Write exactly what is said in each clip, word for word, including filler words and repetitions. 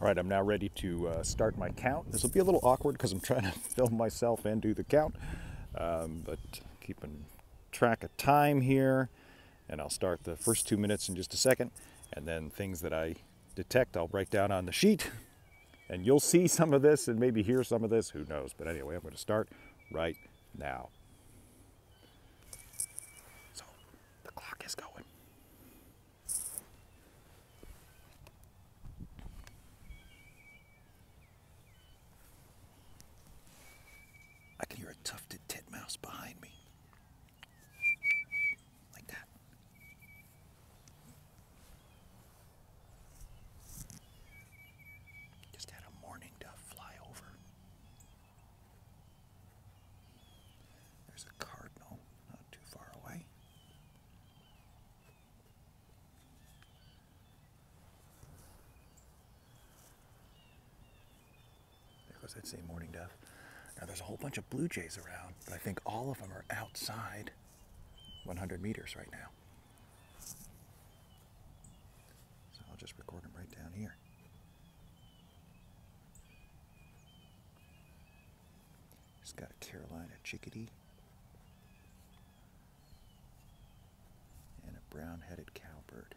All right, I'm now ready to uh, start my count. This will be a little awkward because I'm trying to film myself and do the count, um, but keeping track of time here. And I'll start the first two minutes in just a second, and then things that I detect I'll write down on the sheet, and you'll see some of this and maybe hear some of this, who knows. But anyway, I'm going to start right now. So the clock is going. I can hear a tufted titmouse behind me. Like that. Just had a mourning dove fly over. There's a cardinal not too far away. There goes that same mourning dove. Now there's a whole bunch of blue jays around, but I think all of them are outside one hundred meters right now. So I'll just record them right down here. Just got a Carolina chickadee and a brown-headed cowbird.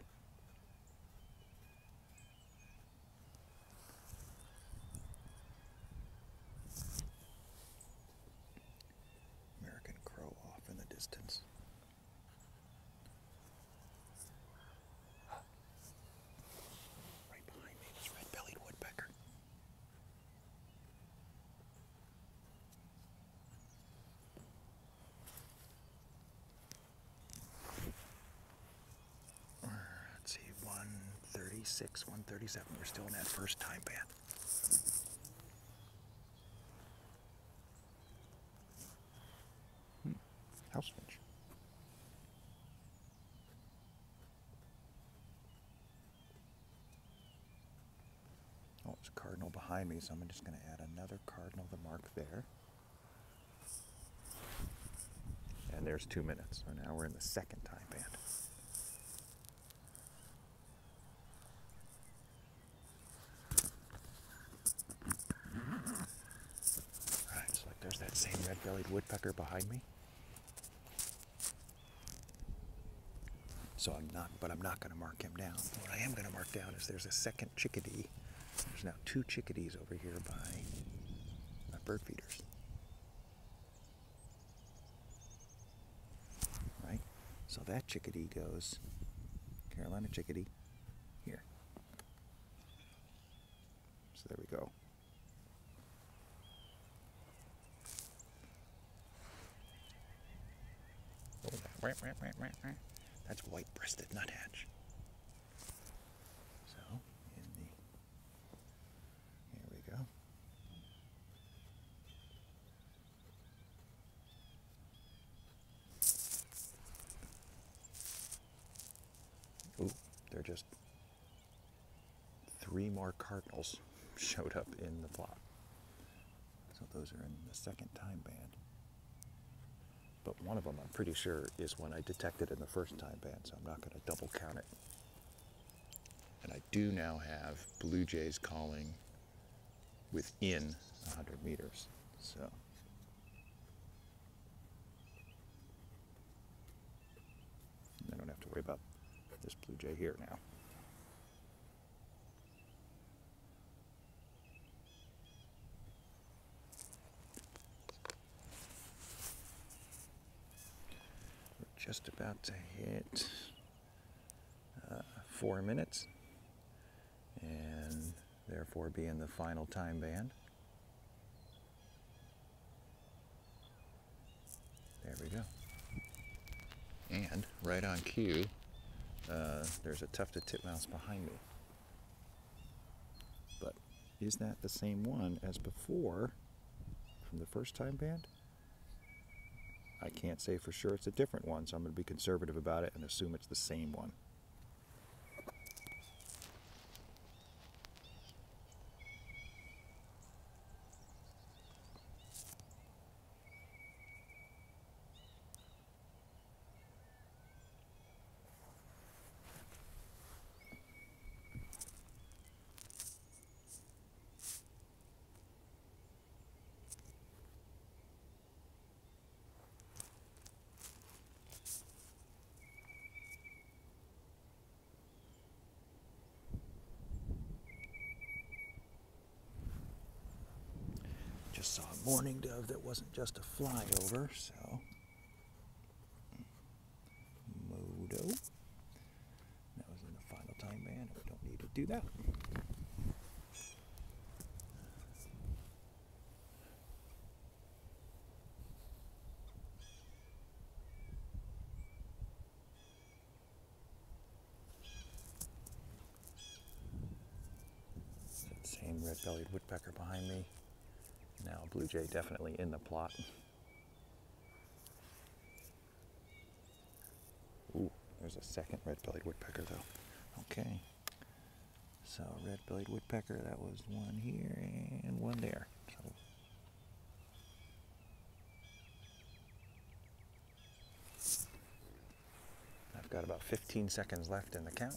Distance. Right behind me is red-bellied woodpecker. Let's see, one thirty-six, one thirty-seven. We're still in that first time band. House Finch. Oh, there's a cardinal behind me, so I'm just going to add another cardinal to mark there. And there's two minutes, so now we're in the second time band. All right, so there's that same red-bellied woodpecker behind me. So I'm not, but I'm not going to mark him down. What I am going to mark down is there's a second chickadee. There's now two chickadees over here by my bird feeders. Right? So that chickadee goes, Carolina chickadee, here. So there we go. Right, right, right, right, right. That's white-breasted nuthatch. So, in the, here we go. Ooh, they're just three more cardinals showed up in the plot. So those are in the second time band. But one of them, I'm pretty sure, is one I detected in the first time band, so I'm not going to double count it. And I do now have blue jays calling within one hundred meters. So I don't have to worry about this blue jay here now. Just about to hit uh, four minutes and therefore be in the final time band. There we go. And right on cue, uh, there's a tufted titmouse behind me. But is that the same one as before from the first time band? I can't say for sure it's a different one, so I'm going to be conservative about it and assume it's the same one. just saw a mourning dove that wasn't just a flyover, so. Modo. That was in the final time, man. We don't need to do that. Same red-bellied woodpecker behind me. Now blue jay definitely in the plot. Ooh, there's a second red-bellied woodpecker though. Okay, so red-bellied woodpecker, that was one here and one there. So I've got about fifteen seconds left in the count.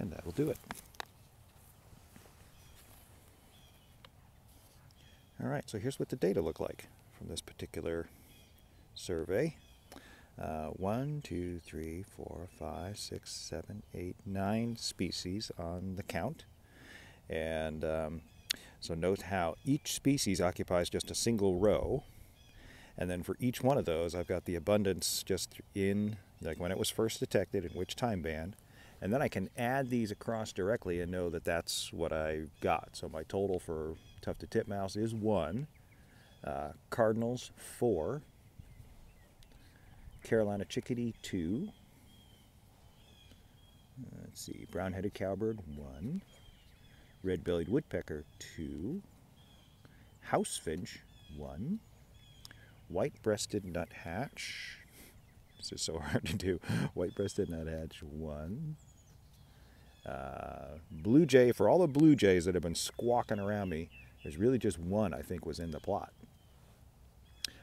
And that will do it. All right, so here's what the data look like from this particular survey. Uh, one, two, three, four, five, six, seven, eight, nine species on the count. And um, so note how each species occupies just a single row. And then for each one of those, I've got the abundance just in, like when it was first detected, in which time band. And then I can add these across directly and know that that's what I got. So my total for tufted titmouse is one, uh, cardinals four, Carolina chickadee two, let's see, brown-headed cowbird one, red-bellied woodpecker two, house finch one, white-breasted nuthatch. This is so hard to do. White-breasted nuthatch one. Uh, blue jay, for all the blue jays that have been squawking around me, there's really just one I think was in the plot.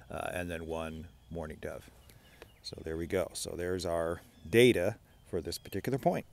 Uh, and then one mourning dove. So there we go. So there's our data for this particular point.